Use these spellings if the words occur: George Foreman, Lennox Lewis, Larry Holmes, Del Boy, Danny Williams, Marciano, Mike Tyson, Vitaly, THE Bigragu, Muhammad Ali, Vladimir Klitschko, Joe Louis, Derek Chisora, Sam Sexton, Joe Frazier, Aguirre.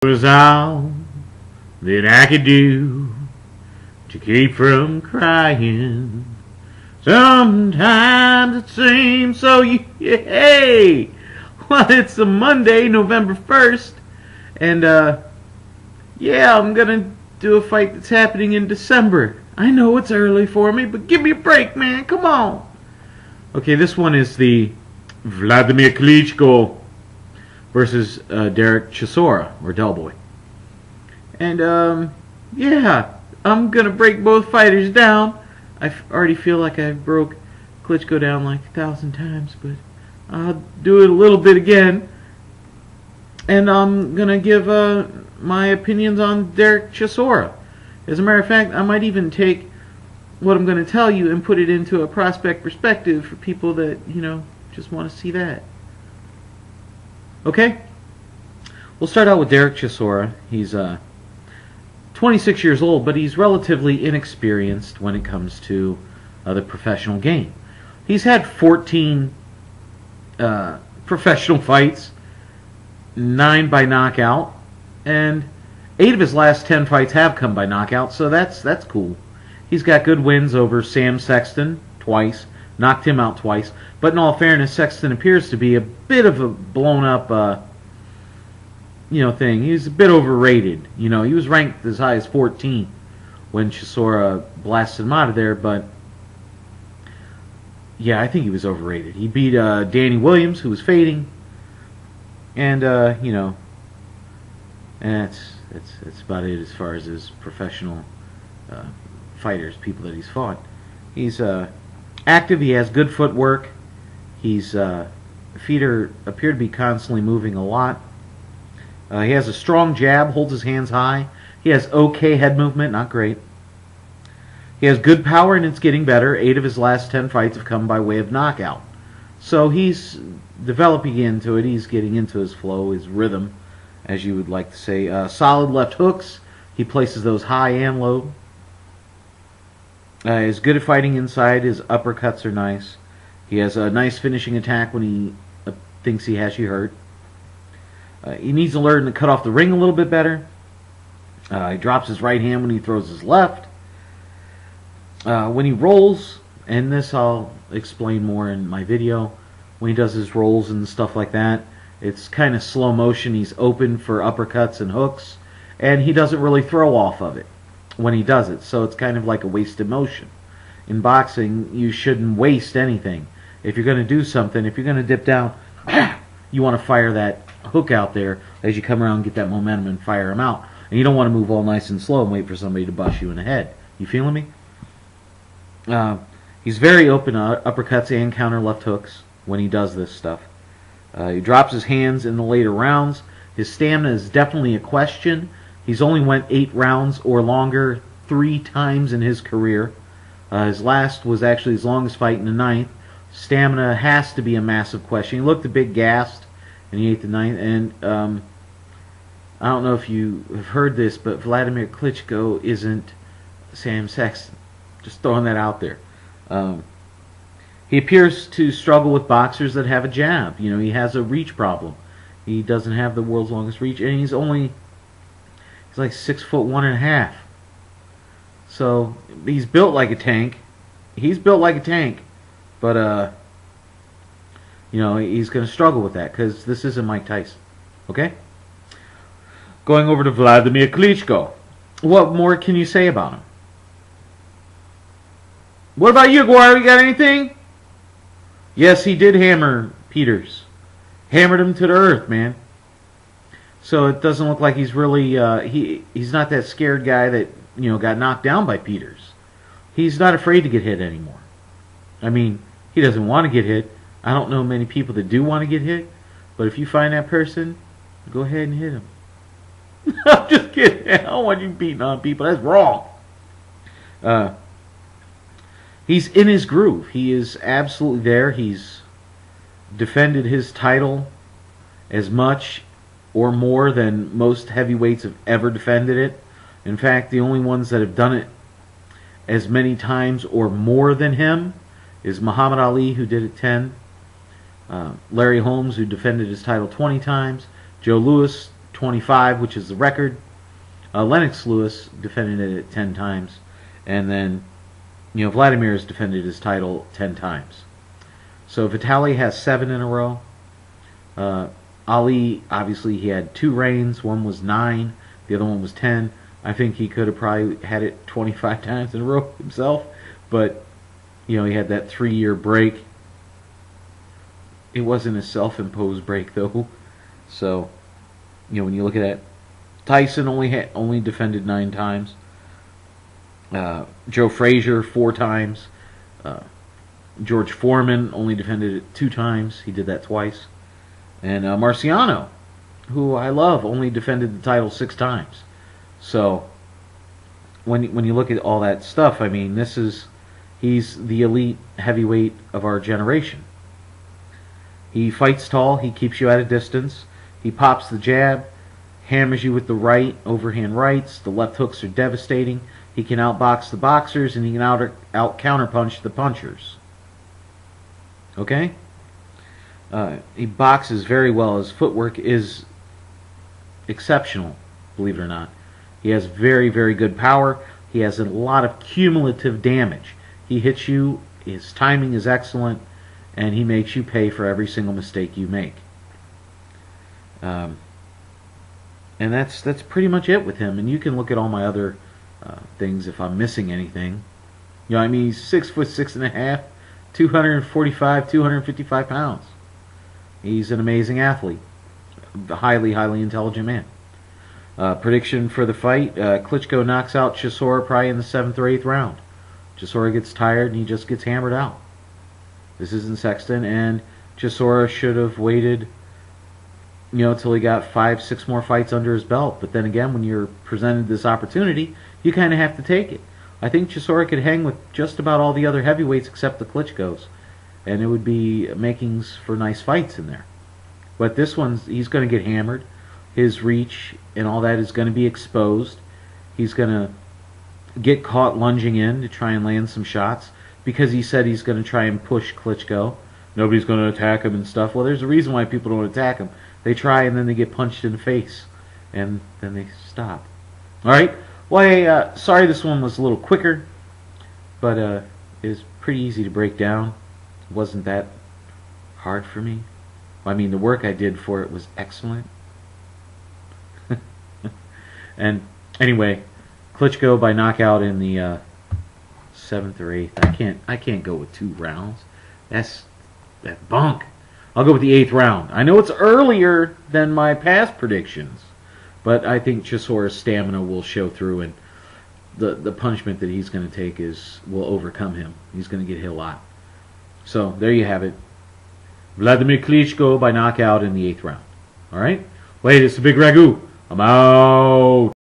Was all that I could do to keep from crying. Sometimes it seems so. Yay! Well, it's a Monday, November 1st, and yeah, I'm gonna do a fight that's happening in December. I know it's early for me, but give me a break, man. Come on. Okay, this one is the Vladimir Klitschko versus Derek Chisora, or Delboy. And, yeah, I'm gonna break both fighters down. I already feel like I broke Klitschko down like 1,000 times, but I'll do it a little bit again. And I'm gonna give my opinions on Derek Chisora. As a matter of fact, I might even take what I'm gonna tell you and put it into a prospect perspective for people that, you know, just want to see that. Okay, we'll start out with Derek Chisora. He's 26 years old, but he's relatively inexperienced when it comes to the professional game. He's had 14 professional fights, 9 by knockout, and 8 of his last 10 fights have come by knockout, so that's cool. He's got good wins over Sam Sexton twice. Knocked him out twice. But in all fairness, Sexton appears to be a bit of a blown-up, you know, thing. He's a bit overrated. You know, he was ranked as high as 14 when Chisora blasted him out of there. But, yeah, I think he was overrated. He beat Danny Williams, who was fading. And, you know, and that's about it as far as his professional fighters, people that he's fought. He's, active, he has good footwork. His feet appear to be constantly moving a lot. He has a strong jab, holds his hands high. He has okay head movement, not great. He has good power, and it's getting better. 8 of his last 10 fights have come by way of knockout. So he's developing into it. He's getting into his flow, his rhythm, as you would like to say. Solid left hooks. He places those high and low. He's good at fighting inside. His uppercuts are nice. He has a nice finishing attack when he thinks he has you hurt. He needs to learn to cut off the ring a little bit better. He drops his right hand when he throws his left. When he rolls, and this I'll explain more in my video, when he does his rolls and stuff like that, it's kind of slow motion. He's open for uppercuts and hooks, and he doesn't really throw off of it when he does it, so it's kind of like a wasted motion. In boxing, you shouldn't waste anything. If you're going to do something, if you're going to dip down, you want to fire that hook out there as you come around, get that momentum and fire him out. And you don't want to move all nice and slow and wait for somebody to bust you in the head. You feeling me? He's very open to uppercuts and counter left hooks when he does this stuff. He drops his hands in the later rounds. His stamina is definitely a question. He's only went 8 rounds or longer 3 times in his career. His last was actually his longest fight in the 9th. Stamina has to be a massive question. He looked a bit gassed in the 8th and 9th. And I don't know if you have heard this, but Vladimir Klitschko isn't Sam Sexton. Just throwing that out there. He appears to struggle with boxers that have a jab. You know, he has a reach problem. He doesn't have the world's longest reach, and he's only like 6'1½", so he's built like a tank. But you know, he's going to struggle with that because this isn't Mike Tyson. Okay, going over to Vladimir Klitschko. What more can you say about him? What about you, Aguirre? You got anything? Yes, he did hammer Peters, hammered him to the earth, man. So it doesn't look like he's really, he's not that scared guy that, you know, got knocked down by Peters. He's not afraid to get hit anymore. I mean, he doesn't want to get hit. I don't know many people that do want to get hit. But if you find that person, go ahead and hit him. I'm just kidding. I don't want you beating on people. That's wrong. He's in his groove. He is absolutely there. He's defended his title as much or more than most heavyweights have ever defended it. In fact, the only ones that have done it as many times or more than him is Muhammad Ali, who did it 10, Larry Holmes, who defended his title 20 times, Joe Louis 25, which is the record. Lennox Lewis defended it 10 times. And then, you know, Vladimir has defended his title 10 times. So Vitaly has 7 in a row. Ali, obviously, he had 2 reigns. One was 9. The other one was 10. I think he could have probably had it 25 times in a row himself. But, you know, he had that 3-year break. It wasn't a self-imposed break, though. So, you know, when you look at that, Tyson only defended 9 times. Joe Frazier 4 times. George Foreman only defended it 2 times. He did that twice. And Marciano, who I love, only defended the title 6 times. So, when you look at all that stuff, I mean, this is, he's the elite heavyweight of our generation. He fights tall. He keeps you at a distance. He pops the jab, hammers you with the right, overhand rights. The left hooks are devastating. He can outbox the boxers, and he can out counterpunch the punchers. Okay? He boxes very well. His footwork is exceptional, believe it or not. He has very, very good power. He has a lot of cumulative damage. He hits you. His timing is excellent. And he makes you pay for every single mistake you make. And that's pretty much it with him. And you can look at all my other things if I'm missing anything. You know, I mean, he's 6'6½", 245, 255 pounds. He's an amazing athlete. A highly, highly intelligent man. Prediction for the fight. Klitschko knocks out Chisora probably in the 7th or 8th round. Chisora gets tired and he just gets hammered out. This isn't Sexton, and Chisora should have waited, you know, till he got 5-6 more fights under his belt. But then again, when you're presented this opportunity, you kind of have to take it. I think Chisora could hang with just about all the other heavyweights except the Klitschkos, and it would be makings for nice fights in there. But this one, he's going to get hammered. His reach and all that is going to be exposed. He's going to get caught lunging in to try and land some shots, because he said he's going to try and push Klitschko. Nobody's going to attack him and stuff. Well, there's a reason why people don't attack him. They try and then they get punched in the face. And then they stop. Alright? Well, hey, sorry this one was a little quicker. But it was pretty easy to break down. It wasn't that hard for me. I mean, the work I did for it was excellent. And anyway, Klitschko by knockout in the... 7th or 8th. I can't go with 2 rounds. That's bunk. I'll go with the 8th round. I know it's earlier than my past predictions, but I think Chisora's stamina will show through, and the punishment that he's going to take will overcome him. He's going to get hit a lot. So there you have it. Vladimir Klitschko by knockout in the 8th round. All right. Wait, it's the Big Ragu. I'm out.